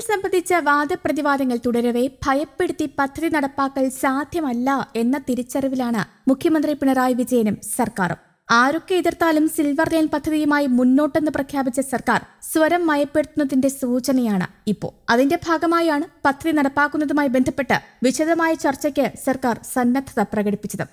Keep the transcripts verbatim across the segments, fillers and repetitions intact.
Bill സംബന്ധിച്ച വാദപ്രതിവാദങ്ങൾ തുടരവേ ഭയപ്പെടുത്തി പദ്ധതി നടപ്പാക്കൽ സാധ്യമല്ല എന്ന തിരിച്ചറിവിലാണ് മുഖ്യമന്ത്രി പിണറായി വിജയനും സർക്കാരും. ആരൊക്കെ എതിർത്താലും സിൽവർ ലൈൻ പദ്ധതിയുമായി മുന്നോട്ടെന്ന് പ്രഖ്യാപിച്ച സർക്കാർ സ്വരം മയപ്പെടുത്തുന്നതിന്റെ സൂചനയാണ് ഇപ്പോൾ. അതിന്റെ ഭാഗമായാണ് പദ്ധതി നടപ്പാക്കുന്നതുമായി ബന്ധപ്പെട്ട് വിശദമായ ചർച്ചയ്ക്ക് സർക്കാർ സന്നദ്ധത പ്രകടിപ്പിച്ചത്.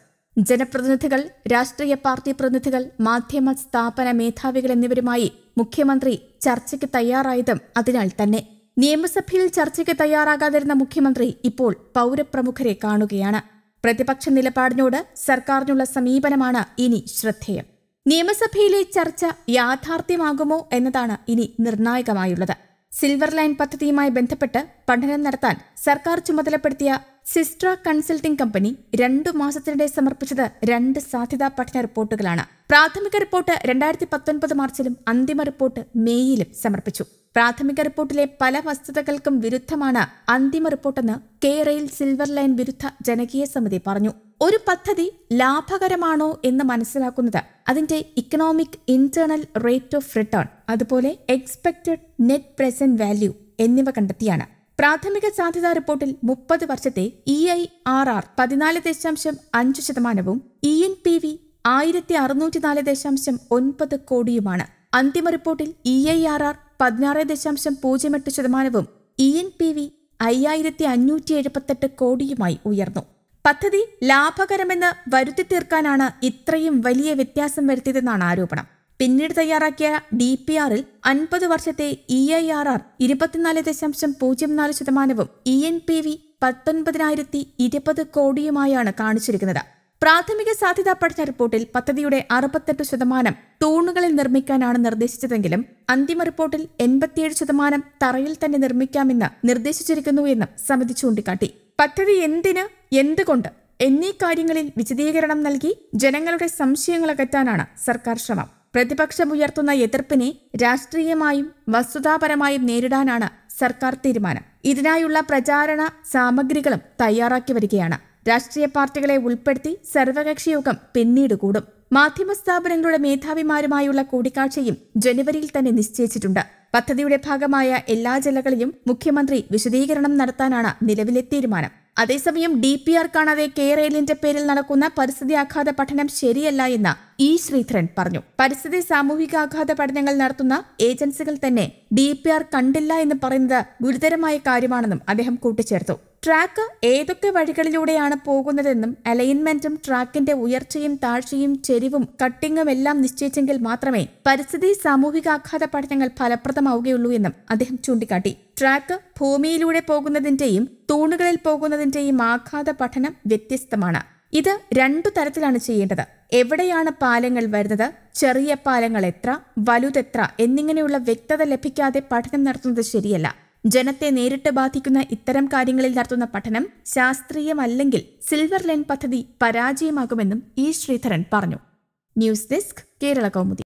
ജനപ്രതിനിധികൾ, രാഷ്ട്രീയ പാർട്ടി പ്രതിനിധികൾ, മാധ്യമ സ്ഥാപന മേധാവികൾ എന്നിവരുമായി മുഖ്യമന്ത്രി ചർച്ചയ്ക്ക് തയ്യാറായതും അതിനാൽ തന്നെ. നിയമസഭയിൽ ചർച്ചയ്ക്ക് തയ്യാറാകാതിരുന്ന മുഖ്യമന്ത്രി ഇപ്പോൾ പൗരപ്രമുഖരെ കാണുകയാണ്. പ്രതിപക്ഷ നിലപാടിനോട് സർക്കാരിനുള്ള സമീപനമാണ് ഇനി ശ്രദ്ധേയം. നിയമസഭയിലെ ചർച്ച യാഥാർത്ഥ്യമാകുമോ എന്നതാണ് ഇനി നിർണായകമായുള്ളത്. സിൽവർ ലൈൻ പദ്ധതിയുമായി ബന്ധപ്പെട്ട് പഠനം നടത്താൻ സർക്കാർ ചുമതലപ്പെടുത്തിയ സിസ്ട്ര കൺസൾട്ടിംഗ് കമ്പനി രണ്ടു മാസത്തിനിടെ സമർപ്പിച്ചത് രണ്ട് സാധ്യതാ പഠന റിപ്പോർട്ടുകളാണ്. പ്രാഥമിക റിപ്പോർട്ട് രണ്ടായിരത്തി പത്തൊൻപത് മാർച്ചിലും അന്തിമ റിപ്പോർട്ട് മേയിലും സമർപ്പിച്ചു. പ്രാഥമിക റിപ്പോർട്ടിലെ പല വസ്തുതകൾക്കും വിരുദ്ധമാണ് അന്തിമ റിപ്പോർട്ടെന്ന് കേരയിൽ സിൽവർ ലൈൻ വിരുദ്ധ ജനകീയ സമിതി പറഞ്ഞു. ഒരു പദ്ധതി ലാഭകരമാണോ എന്ന് മനസ്സിലാക്കുന്നത് അതിന്റെ economic internal rate of return, അതുപോലെ എക്സ്പെക്ടഡ് നെറ്റ് പ്രസന്റ് വാല്യൂ എന്നിവ കണ്ടെത്തിയാണ്. പ്രാഥമിക സാധ്യതാ റിപ്പോർട്ടിൽ മുപ്പത് വർഷത്തെ ഇ ഐ ആർ ആർ പതിനാല് ദശാംശം അഞ്ച് ശതമാനവും ഇ എൻ പി വി ആയിരത്തി അറുന്നൂറ്റി നാല് ദശാംശം ഒൻപത് കോടിയുമാണ്. അന്തിമ റിപ്പോർട്ടിൽ ഇ ഐ ആർ ആർ പതിനാറ് ദശാംശം പൂജ്യം എട്ട് ശതമാനവും ഇ എൻ പി വി അയ്യായിരത്തി അഞ്ഞൂറ്റി എഴുപത്തെട്ട് കോടിയുമായി ഉയർന്നു. പദ്ധതി ലാഭകരമെന്ന് വരുത്തി തീർക്കാനാണ് ഇത്രയും വലിയ വ്യത്യാസം വരുത്തിയതെന്നാണ് ആരോപണം. പിന്നീട് തയ്യാറാക്കിയ ഡി പി ആറിൽ അൻപത് വർഷത്തെ ഇ ഐ ആർ ആർ ഇരുപത്തിനാല് ദശാംശം പൂജ്യം നാല് ശതമാനവും ഇ എൻ പി വി പത്തൊൻപതിനായിരത്തി ഇരുപത് കോടിയുമായാണ് കാണിച്ചിരിക്കുന്നത്. പ്രാഥമിക സാധ്യതാ പഠന റിപ്പോർട്ടിൽ പദ്ധതിയുടെ അറുപത്തെട്ട് ശതമാനം തൂണുകളിൽ നിർമ്മിക്കാനാണ് നിർദ്ദേശിച്ചതെങ്കിലും അന്തിമ റിപ്പോർട്ടിൽ എൺപത്തിയേഴ് ശതമാനം തറയിൽ തന്നെ നിർമ്മിക്കാമെന്ന് നിർദ്ദേശിച്ചിരിക്കുന്നു എന്നും സമിതി ചൂണ്ടിക്കാട്ടി. പദ്ധതി എന്തിന്, എന്തുകൊണ്ട് എന്നീ കാര്യങ്ങളിൽ വിശദീകരണം നൽകി ജനങ്ങളുടെ സംശയങ്ങൾ അകറ്റാനാണ് സർക്കാർ ശ്രമം. പ്രതിപക്ഷമുയർത്തുന്ന എതിർപ്പിനെ രാഷ്ട്രീയമായും വസ്തുതാപരമായും നേരിടാനാണ് സർക്കാർ തീരുമാനം. ഇതിനായുള്ള പ്രചാരണ സാമഗ്രികളും തയ്യാറാക്കി വരികയാണ്. രാഷ്ട്രീയ പാർട്ടികളെ ഉൾപ്പെടുത്തി സർവകക്ഷി യോഗം പിന്നീട് കൂടും. മാധ്യമ സ്ഥാപനങ്ങളുടെ മേധാവിമാരുമായുള്ള കൂടിക്കാഴ്ചയും ജനുവരിയിൽ തന്നെ നിശ്ചയിച്ചിട്ടുണ്ട്. പദ്ധതിയുടെ ഭാഗമായ എല്ലാ ജില്ലകളിലും മുഖ്യമന്ത്രി വിശദീകരണം നടത്താനാണ് നിലവിലെ തീരുമാനം. അതേസമയം ഡി പി ആർ കാണാതെ കേരളിന്റെ പേരിൽ നടക്കുന്ന പരിസ്ഥിതി ആഘാത പഠനം ശരിയല്ല എന്ന് ഇ. ശ്രീധരൻ പറഞ്ഞു. പരിസ്ഥിതി സാമൂഹികാഘാത പഠനങ്ങൾ നടത്തുന്ന ഏജൻസികൾ തന്നെ ഡി പി ആർ കണ്ടില്ല എന്ന് പറയുന്നത് ഗുരുതരമായ കാര്യമാണെന്നും അദ്ദേഹം കൂട്ടിച്ചേർത്തു. ട്രാക്ക് ഏതൊക്കെ വഴികളിലൂടെയാണ് പോകുന്നതെന്നും അലൈൻമെന്റും ട്രാക്കിന്റെ ഉയർച്ചയും താഴ്ചയും ചെരിവും കട്ടിങ്ങും എല്ലാം നിശ്ചയിച്ചെങ്കിൽ മാത്രമേ പരിസ്ഥിതി സാമൂഹികാഘാത പഠനങ്ങൾ ഫലപ്രദമാവുകയുള്ളൂ എന്നും അദ്ദേഹം ചൂണ്ടിക്കാട്ടി. ട്രാക്ക് ഭൂമിയിലൂടെ പോകുന്നതിന്റെയും തൂണുകളിൽ പോകുന്നതിന്റെയും ആഘാത പഠനം വ്യത്യസ്തമാണ്. ഇത് രണ്ടു തരത്തിലാണ് ചെയ്യേണ്ടത്. എവിടെയാണ് പാലങ്ങൾ വരുന്നത്, ചെറിയ പാലങ്ങൾ എത്ര, വലുതെത്ര എന്നിങ്ങനെയുള്ള വ്യക്തത ലഭിക്കാതെ പഠനം നടത്തുന്നത് ശരിയല്ല. ജനത്തെ നേരിട്ട് ബാധിക്കുന്ന ഇത്തരം കാര്യങ്ങളിൽ നടത്തുന്ന പഠനം ശാസ്ത്രീയമല്ലെങ്കിൽ സിൽവർ ലൈൻ പദ്ധതി പരാജയമാകുമെന്നും ഇ. ശ്രീധരൻ പറഞ്ഞു. News desk, Kerala Kaumudi.